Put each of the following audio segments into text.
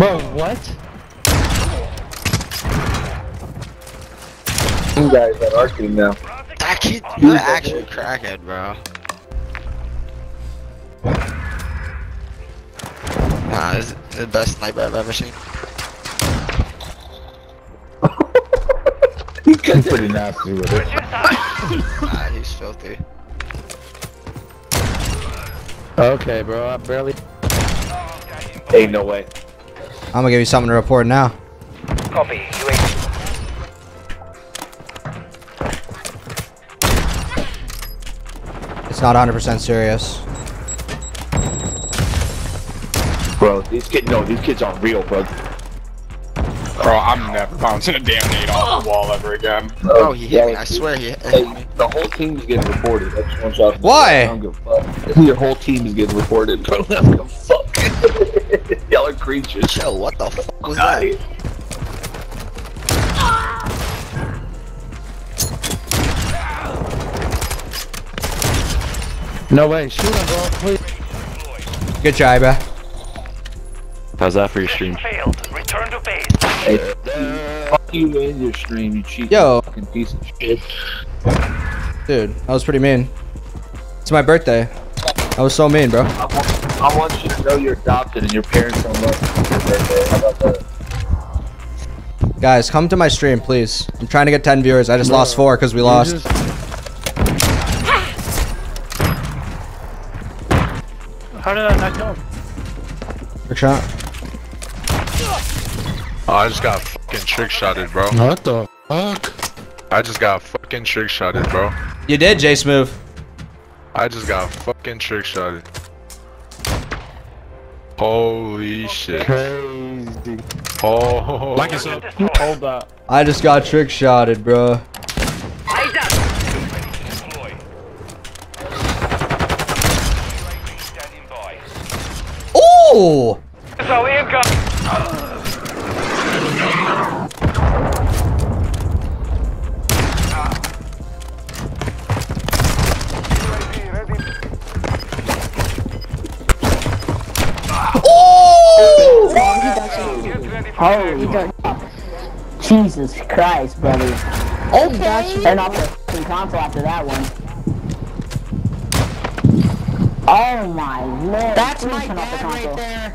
Bro, what? You guys are our team now. That kid, you're actually crackhead, bro. Nah, this is the best sniper I've ever seen. He's pretty nasty with it. Nah, he's filthy. Okay, bro, I barely. Ain't no way. I'm gonna give you something to report now. Copy. You ain't. It's not 100% serious. Bro, these kids aren't real, bro. Bro, I'm never bouncing a damn nade off the wall ever again. Oh, he hit me. I swear he hit me. The whole team is getting reported. I just want y'all to know. Why? I don't give a fuck. Your whole team is getting reported, bro. I don't give a fuck. Y'all are creatures. Yo, what the fuck was that? No way. Shoot him, bro, please. Good try, bro. How's that for your stream? Return to base. Hey, fuck you in your stream, you cheating fucking piece of shit. Dude, that was pretty mean. It's my birthday. That was so mean, bro. I want you to know you're adopted and your parents don't love you for your birthday. How about that? Guys, come to my stream, please. I'm trying to get 10 viewers. I just lost 4 because we lost. How did I not kill him? Good shot. Oh, I just got fucking trick-shotted, bro. What the fuck? I just got fucking trick-shotted, bro. You did, Jace move. I just got fucking trick-shotted. Holy shit. Crazy. Oh, like it's up. Hold up. I just got trick-shotted, bro. Ooh! So incoming. Oh, Jesus Christ, brother. Okay. Turn off the f***ing console after that one. Oh my lord. That's my dad right there.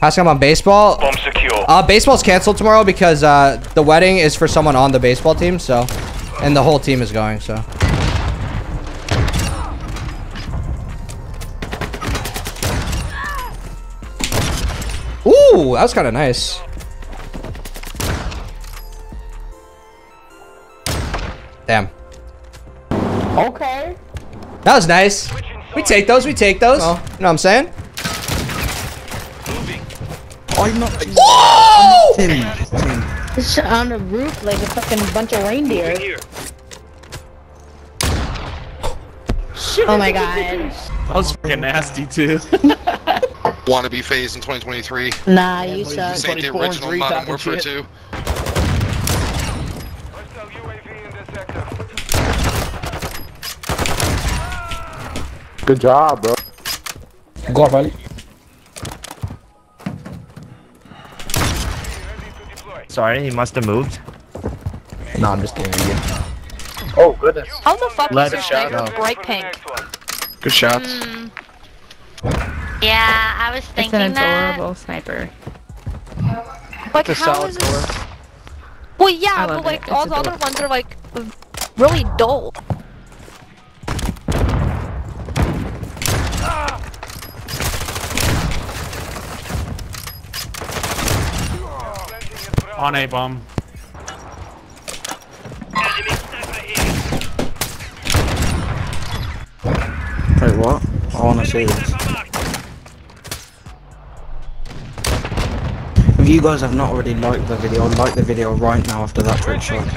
Ask him on baseball. Bomb secure. Baseball's canceled tomorrow because the wedding is for someone on the baseball team, so. And the whole team is going, so. Ooh, that was kind of nice. Damn. Okay. That was nice. We take those. We take those. Oh, you know what I'm saying? Oh, I'm not. It's on the roof like a fucking bunch of reindeer. Oh my god. That was fucking nasty too. Wannabe phase in 2023. Nah, you suck. This ain't the original Modern Warfare 2. Good job, bro. Go on, buddy. Sorry, he must have moved. No, I'm just kidding again. Oh, goodness. How the fuck is your sniper bright pink? Good shots. Yeah, I was thinking that. It's an adorable sniper. Like, how is this? Well, yeah, but like, all the other ones are like, really dull. On a bomb. Wait, what? I wanna see this. If you guys have not already liked the video, like the video right now after that trick shot.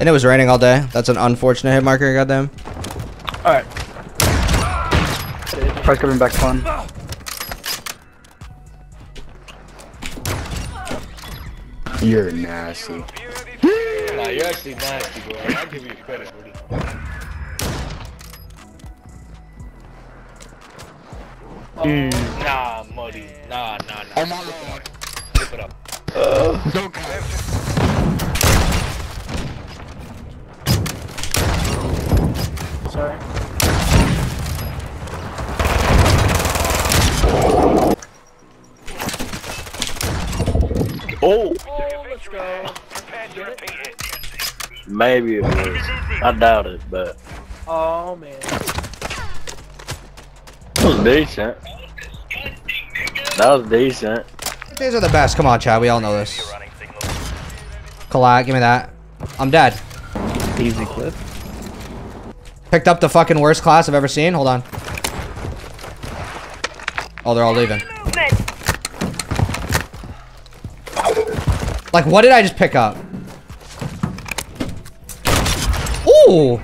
And it was raining all day. That's an unfortunate hit marker, goddamn. Alright. Price coming back fun. You're nasty. Nah, you're actually nasty, bro. I'll give you credit, buddy. Nah, buddy. Nah. Oh my lord. Flip it up. Don't go. Sorry. Oh! Let's go. Maybe it was. I doubt it, but. Oh man. That was decent. These are the best. Come on, Chad. We all know this. Collab, give me that. I'm dead. Easy clip. Picked up the fucking worst class I've ever seen. Hold on. Oh, they're all leaving. Like, what did I just pick up? Ooh.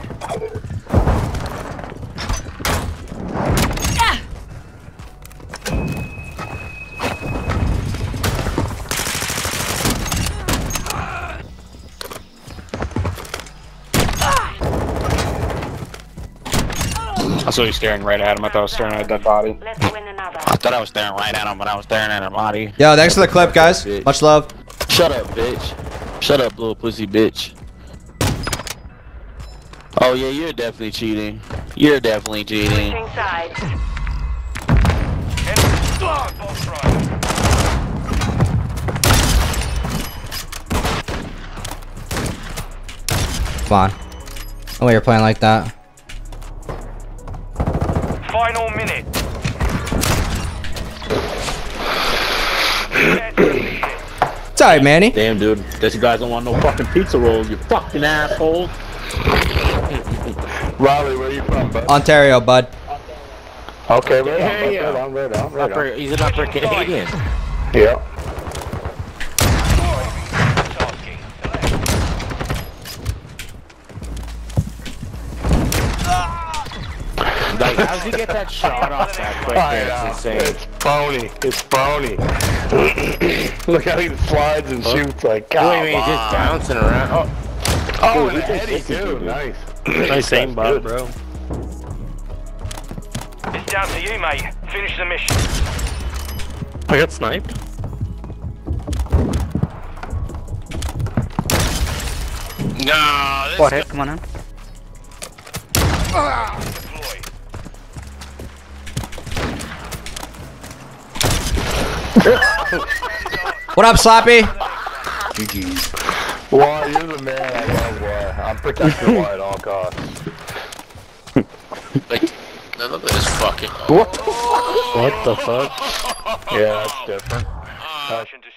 I saw you staring right at him. I thought I was staring at that body. I thought I was staring right at him, but I was staring at her body. Yo, thanks for the clip, guys. Much love. Shut up, bitch. Shut up, little pussy bitch. Oh yeah, you're definitely cheating. You're definitely cheating. Come on. Oh, you're playing like that. Final minute. It's alright, Manny. Damn, dude. This guys don't want no fucking pizza rolls, you fucking asshole. Raleigh, where are you from, bud? Ontario, bud. Okay, right on. He's an upper Canadian. Yeah. How did you get that shot off that quick? It's insane. It's phony. It's phony. Look how he slides and shoots like, God. Wait, he's just bouncing around. Oh, and Eddie too. Nice. Nice aim, bud, bro. It's down to you, mate. Finish the mission. I got sniped. No, this is... Come on now. What up, Slappy? GG. Wow, you're the man I love, boy. I'm protecting Wyatt at all costs. Like, none of this fucking... What the fuck? Yeah, that's different.